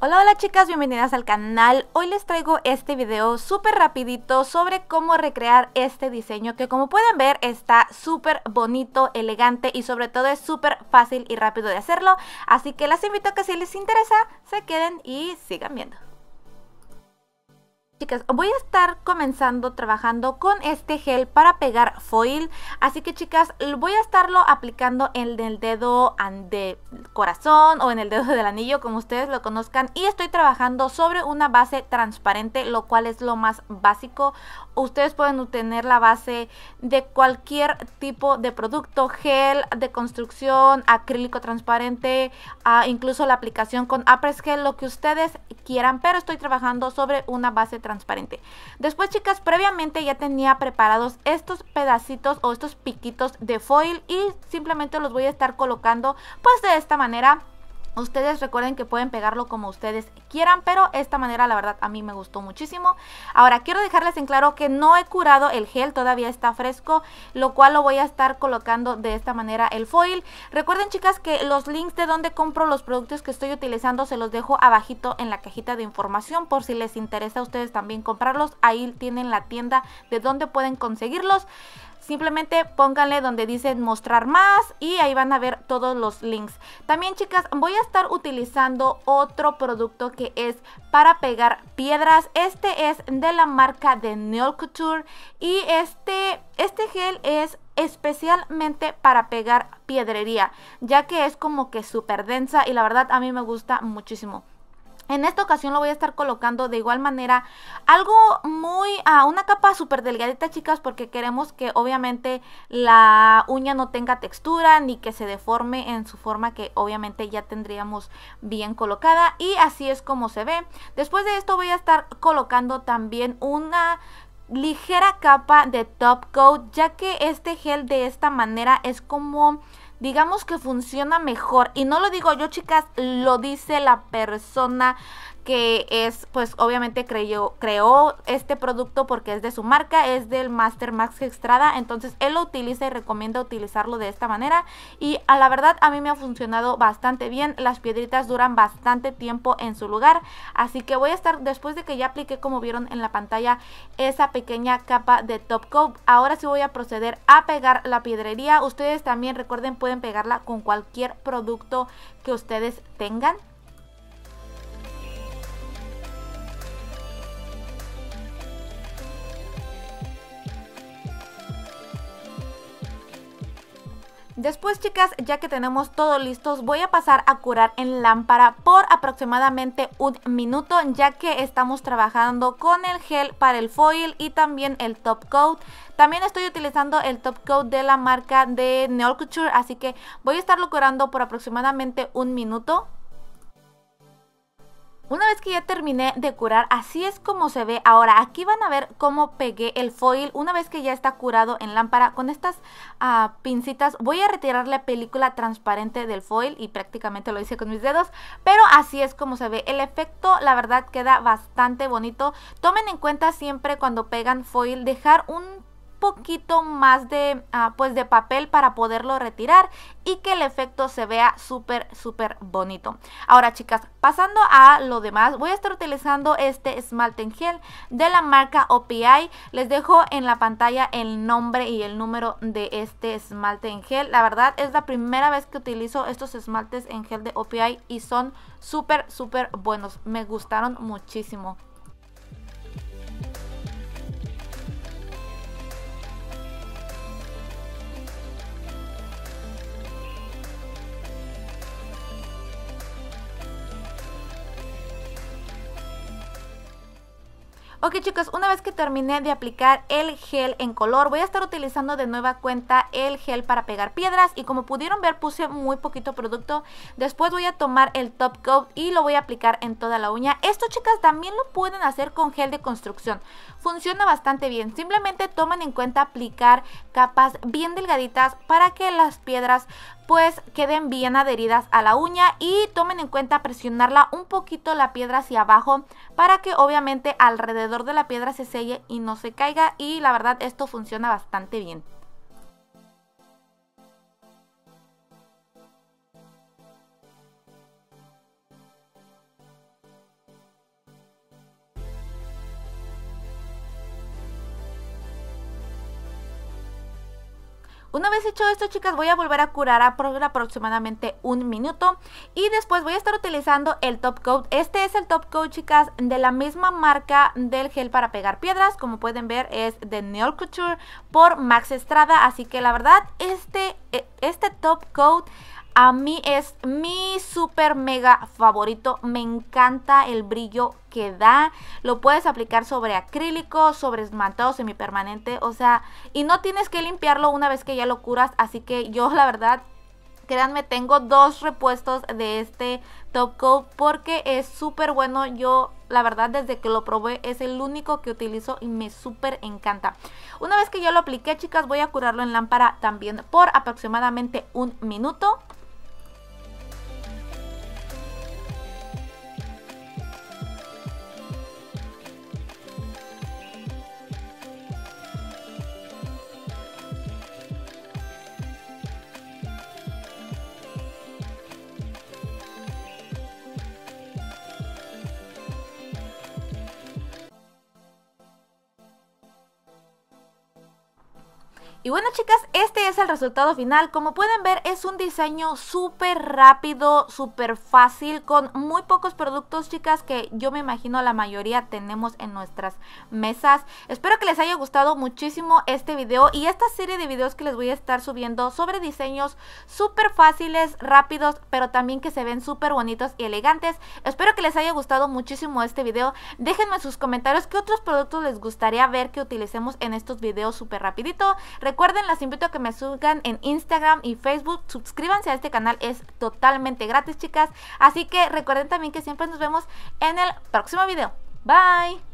Hola, hola chicas, bienvenidas al canal. Hoy les traigo este video súper rapidito sobre cómo recrear este diseño que, como pueden ver, está súper bonito, elegante y sobre todo es súper fácil y rápido de hacerlo. Así que las invito a que si les interesa se queden y sigan viendo. Chicas, voy a estar comenzando trabajando con este gel para pegar foil, así que chicas, voy a estarlo aplicando en el dedo del corazón o en el dedo del anillo, como ustedes lo conozcan, y estoy trabajando sobre una base transparente, lo cual es lo más básico. Ustedes pueden obtener la base de cualquier tipo de producto, gel de construcción, acrílico transparente, incluso la aplicación con Apres Gel, lo que ustedes quieran, pero estoy trabajando sobre una base transparente. Después, chicas, previamente ya tenía preparados estos pedacitos o estos piquitos de foil y simplemente los voy a estar colocando pues de esta manera. Ustedes recuerden que pueden pegarlo como ustedes quieran, pero esta manera la verdad a mí me gustó muchísimo. Ahora quiero dejarles en claro que no he curado el gel, todavía está fresco, lo cual lo voy a estar colocando de esta manera el foil. Recuerden chicas que los links de donde compro los productos que estoy utilizando se los dejo abajito en la cajita de información por si les interesa a ustedes también comprarlos. Ahí tienen la tienda de donde pueden conseguirlos. Simplemente pónganle donde dicen mostrar más y ahí van a ver todos los links. También chicas, voy a estar utilizando otro producto que es para pegar piedras. Este es de la marca de Neil Couture y este gel es especialmente para pegar piedrería, ya que es como que súper densa y la verdad a mí me gusta muchísimo. En esta ocasión lo voy a estar colocando de igual manera, algo muy, una capa súper delgadita chicas, porque queremos que obviamente la uña no tenga textura ni que se deforme en su forma que obviamente ya tendríamos bien colocada, y así es como se ve. Después de esto voy a estar colocando también una ligera capa de top coat, ya que este gel de esta manera es como... digamos que funciona mejor, y no lo digo yo chicas, lo dice la persona que es, pues obviamente creó este producto porque es de su marca, es del Master Max Extrada, entonces él lo utiliza y recomienda utilizarlo de esta manera, y a la verdad a mí me ha funcionado bastante bien. Las piedritas duran bastante tiempo en su lugar, así que voy a estar, después de que ya apliqué como vieron en la pantalla esa pequeña capa de top coat, ahora sí voy a proceder a pegar la piedrería. Ustedes también recuerden, pueden pegarla con cualquier producto que ustedes tengan. Después chicas, ya que tenemos todo listos, voy a pasar a curar en lámpara por aproximadamente un minuto, ya que estamos trabajando con el gel para el foil y también el top coat. También estoy utilizando el top coat de la marca de Nail Couture, así que voy a estarlo curando por aproximadamente un minuto. Una vez que ya terminé de curar, así es como se ve. Ahora aquí van a ver cómo pegué el foil. Una vez que ya está curado en lámpara, con estas pincitas voy a retirar la película transparente del foil, y prácticamente lo hice con mis dedos, pero así es como se ve. El efecto la verdad queda bastante bonito. Tomen en cuenta siempre cuando pegan foil dejar un poquito más de pues de papel para poderlo retirar y que el efecto se vea súper bonito. Ahora chicas, pasando a lo demás, voy a estar utilizando este esmalte en gel de la marca OPI. Les dejo en la pantalla el nombre y el número de este esmalte en gel. La verdad es la primera vez que utilizo estos esmaltes en gel de OPI y son súper buenos, me gustaron muchísimo. Ok chicos, una vez que terminé de aplicar el gel en color, voy a estar utilizando de nueva cuenta el gel para pegar piedras, y como pudieron ver puse muy poquito producto. Después voy a tomar el top coat y lo voy a aplicar en toda la uña. Esto chicas también lo pueden hacer con gel de construcción, funciona bastante bien. Simplemente tomen en cuenta aplicar capas bien delgaditas para que las piedras pues queden bien adheridas a la uña, y tomen en cuenta presionarla un poquito la piedra hacia abajo para que obviamente alrededor de la piedra se selle y no se caiga, y la verdad esto funciona bastante bien. Una vez hecho esto, chicas, voy a volver a curar aproximadamente un minuto. Y después voy a estar utilizando el top coat. Este es el top coat, chicas, de la misma marca del gel para pegar piedras. Como pueden ver, es de Neil Couture por Max Extrada. Así que la verdad, este top coat a mí es mi super mega favorito. Me encanta el brillo que da. Lo puedes aplicar sobre acrílico, sobre esmaltado semipermanente, o sea, y no tienes que limpiarlo una vez que ya lo curas. Así que yo, la verdad, créanme, tengo dos repuestos de este top coat porque es súper bueno. Yo, la verdad, desde que lo probé es el único que utilizo y me súper encanta. Una vez que ya lo apliqué, chicas, voy a curarlo en lámpara también por aproximadamente un minuto. Y bueno, chicas, este es el resultado final. Como pueden ver, es un diseño súper rápido, súper fácil, con muy pocos productos, chicas, que yo me imagino la mayoría tenemos en nuestras mesas. Espero que les haya gustado muchísimo este video y esta serie de videos que les voy a estar subiendo sobre diseños súper fáciles, rápidos, pero también que se ven súper bonitos y elegantes. Espero que les haya gustado muchísimo este video. Déjenme en sus comentarios qué otros productos les gustaría ver que utilicemos en estos videos súper rapidito. Recuerden, las invito a que me sigan en Instagram y Facebook. Suscríbanse a este canal, es totalmente gratis, chicas. Así que recuerden también que siempre nos vemos en el próximo video. Bye.